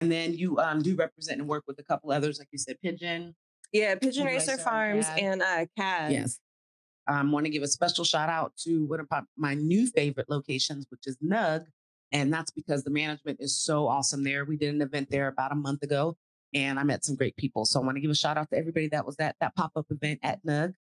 And then you do represent and work with a couple others, like you said, Pigeon. Yeah, Pigeon Racer Farms and CAD. Yes. I want to give a special shout out to one of my new favorite locations, which is NUG. And that's because the management is so awesome there. We did an event there about a month ago, and I met some great people. So I want to give a shout out to everybody that was at that pop-up event at NUG.